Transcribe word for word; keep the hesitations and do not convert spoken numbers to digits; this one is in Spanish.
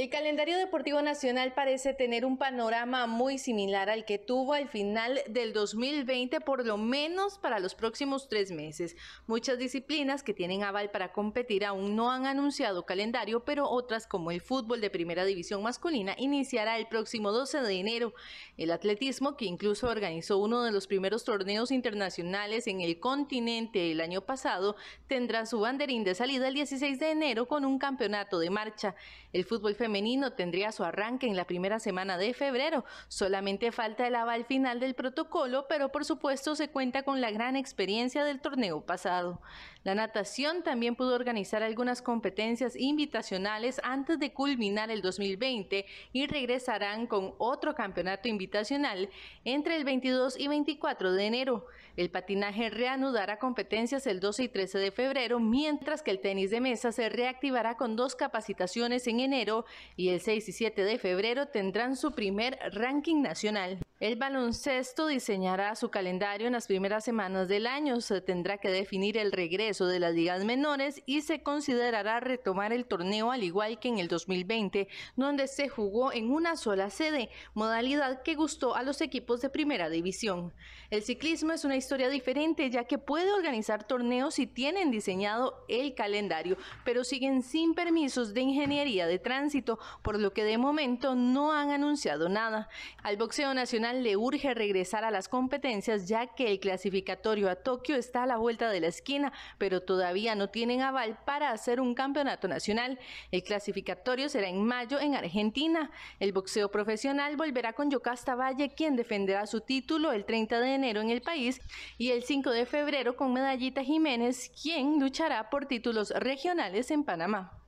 El calendario deportivo nacional parece tener un panorama muy similar al que tuvo al final del dos mil veinte, por lo menos para los próximos tres meses. Muchas disciplinas que tienen aval para competir aún no han anunciado calendario, pero otras como el fútbol de primera división masculina iniciará el próximo doce de enero. El atletismo, que incluso organizó uno de los primeros torneos internacionales en el continente el año pasado, tendrá su banderín de salida el dieciséis de enero con un campeonato de marcha. El fútbol femenino tendría su arranque en la primera semana de febrero. Solamente falta el aval final del protocolo, pero por supuesto se cuenta con la gran experiencia del torneo pasado. La natación también pudo organizar algunas competencias invitacionales antes de culminar el dos mil veinte y regresarán con otro campeonato invitacional entre el veintidós y veinticuatro de enero. El patinaje reanudará competencias el doce y trece de febrero, mientras que el tenis de mesa se reactivará con dos capacitaciones en enero y el seis y siete de febrero tendrán su primer ranking nacional. El baloncesto diseñará su calendario en las primeras semanas del año. Se tendrá que definir el regreso de las ligas menores y se considerará retomar el torneo al igual que en el dos mil veinte, donde se jugó en una sola sede, modalidad que gustó a los equipos de primera división. El ciclismo es una historia diferente, ya que puede organizar torneos si tienen diseñado el calendario, pero siguen sin permisos de ingeniería de tránsito, por lo que de momento no han anunciado nada. Al boxeo nacional le urge regresar a las competencias, ya que el clasificatorio a Tokio está a la vuelta de la esquina, pero todavía no tienen aval para hacer un campeonato nacional. El clasificatorio será en mayo en Argentina. El boxeo profesional volverá con Yocasta Valle, quien defenderá su título el treinta de enero en el país y el cinco de febrero con Medallita Jiménez, quien luchará por títulos regionales en Panamá.